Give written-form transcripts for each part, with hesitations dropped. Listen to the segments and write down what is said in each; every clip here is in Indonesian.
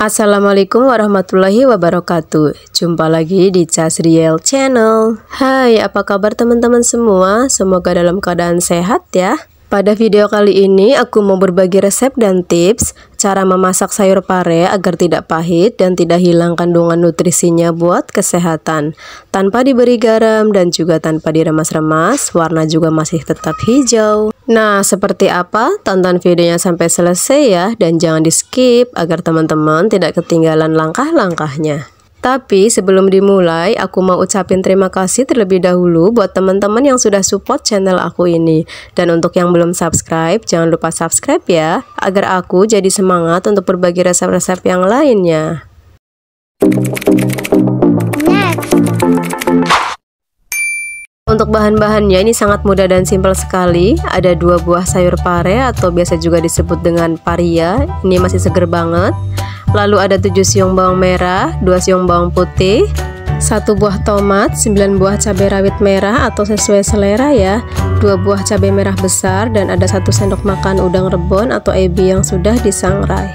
Assalamualaikum warahmatullahi wabarakatuh. Jumpa lagi di Cazriel Channel. Hai, apa kabar teman-teman semua? Semoga dalam keadaan sehat ya. Pada video kali ini aku mau berbagi resep dan tips cara memasak sayur pare agar tidak pahit dan tidak hilang kandungan nutrisinya buat kesehatan. Tanpa diberi garam dan juga tanpa diremas-remas, warna juga masih tetap hijau. Nah, seperti apa? Tonton videonya sampai selesai ya, dan jangan di-skip agar teman-teman tidak ketinggalan langkah-langkahnya. Tapi sebelum dimulai, aku mau ucapin terima kasih terlebih dahulu buat teman-teman yang sudah support channel aku ini. Dan untuk yang belum subscribe, jangan lupa subscribe ya, agar aku jadi semangat untuk berbagi resep-resep yang lainnya. Untuk bahan-bahannya ini sangat mudah dan simpel sekali. Ada 2 buah sayur pare atau biasa juga disebut dengan paria. Ini masih seger banget. Lalu ada 7 siung bawang merah, 2 siung bawang putih, 1 buah tomat, 9 buah cabai rawit merah atau sesuai selera ya, 2 buah cabai merah besar, dan ada 1 sendok makan udang rebon atau ebi yang sudah disangrai.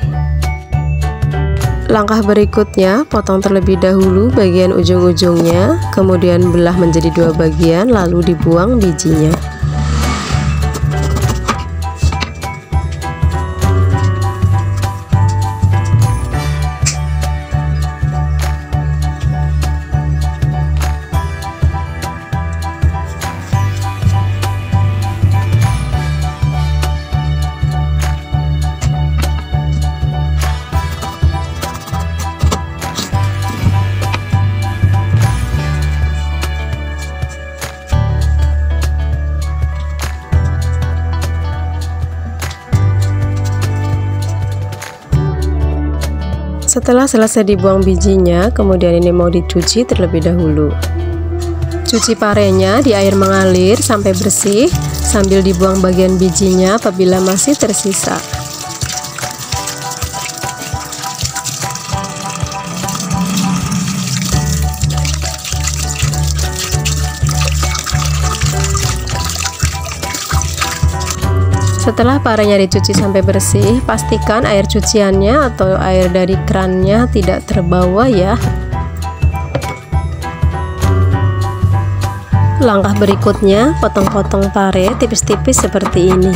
Langkah berikutnya, potong terlebih dahulu bagian ujung-ujungnya, kemudian belah menjadi 2 bagian, lalu dibuang bijinya. Setelah selesai dibuang bijinya, kemudian ini mau dicuci terlebih dahulu. Cuci parenya di air mengalir sampai bersih, sambil dibuang bagian bijinya apabila masih tersisa. Setelah parenya dicuci sampai bersih, pastikan air cuciannya atau air dari kerannya tidak terbawa ya. Langkah berikutnya, potong-potong pare tipis-tipis seperti ini.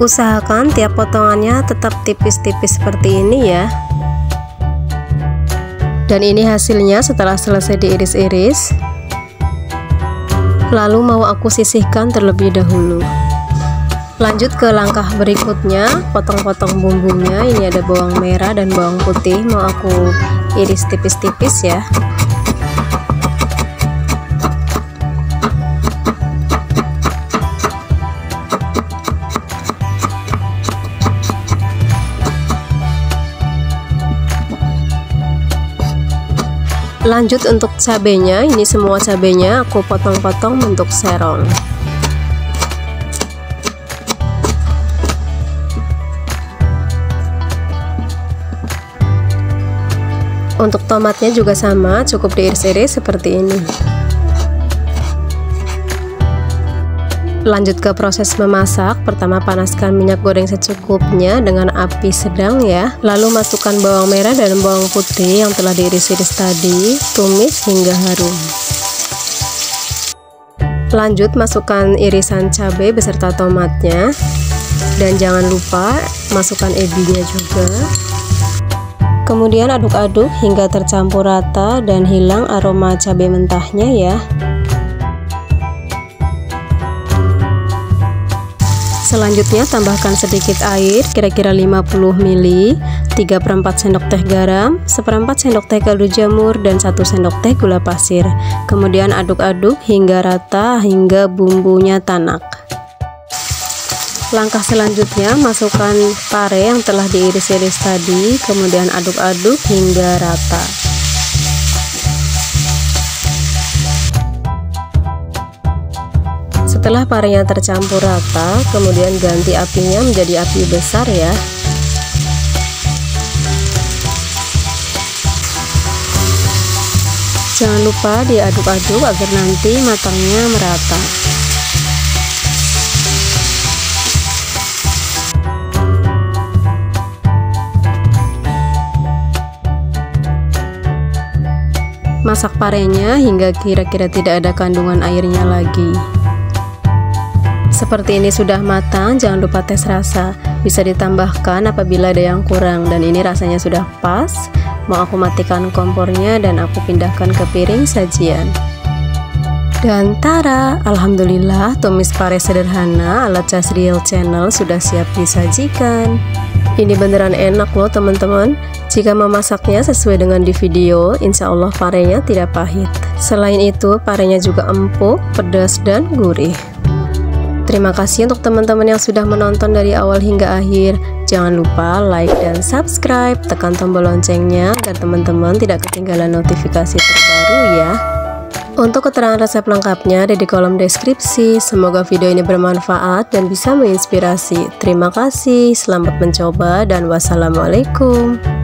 Usahakan tiap potongannya tetap tipis-tipis seperti ini ya. Dan ini hasilnya setelah selesai diiris-iris. Lalu mau aku sisihkan terlebih dahulu. Lanjut ke langkah berikutnya, potong-potong bumbunya. Ini ada bawang merah dan bawang putih, mau aku iris tipis-tipis ya. Lanjut untuk cabenya, ini semua cabenya aku potong-potong bentuk serong. Untuk tomatnya juga sama, cukup diiris-iris seperti ini. Lanjut ke proses memasak. Pertama, panaskan minyak goreng secukupnya dengan api sedang ya. Lalu masukkan bawang merah dan bawang putih yang telah diiris-iris tadi, tumis hingga harum. Lanjut masukkan irisan cabai beserta tomatnya, dan jangan lupa masukkan ebinya juga. Kemudian aduk-aduk hingga tercampur rata dan hilang aroma cabai mentahnya ya. Selanjutnya tambahkan sedikit air, kira-kira 50 ml, 3/4 sendok teh garam, 1/4 sendok teh kaldu jamur, dan 1 sendok teh gula pasir. Kemudian aduk-aduk hingga rata hingga bumbunya tanak. Langkah selanjutnya, masukkan pare yang telah diiris-iris tadi, kemudian aduk-aduk hingga rata. Setelah parenya tercampur rata, kemudian ganti apinya menjadi api besar ya. Jangan lupa diaduk-aduk agar nanti matangnya merata. Masak parenya hingga kira-kira tidak ada kandungan airnya lagi. Seperti ini sudah matang, jangan lupa tes rasa. Bisa ditambahkan apabila ada yang kurang, dan ini rasanya sudah pas. Mau aku matikan kompornya dan aku pindahkan ke piring sajian. Dan tara, alhamdulillah tumis pare sederhana ala Cazriel Channel sudah siap disajikan. Ini beneran enak loh teman-teman. Jika memasaknya sesuai dengan di video, insya Allah parenya tidak pahit. Selain itu, parenya juga empuk, pedas, dan gurih. Terima kasih untuk teman-teman yang sudah menonton dari awal hingga akhir. Jangan lupa like dan subscribe, tekan tombol loncengnya agar teman-teman tidak ketinggalan notifikasi terbaru ya. Untuk keterangan resep lengkapnya ada di kolom deskripsi. Semoga video ini bermanfaat dan bisa menginspirasi. Terima kasih, selamat mencoba dan wassalamualaikum.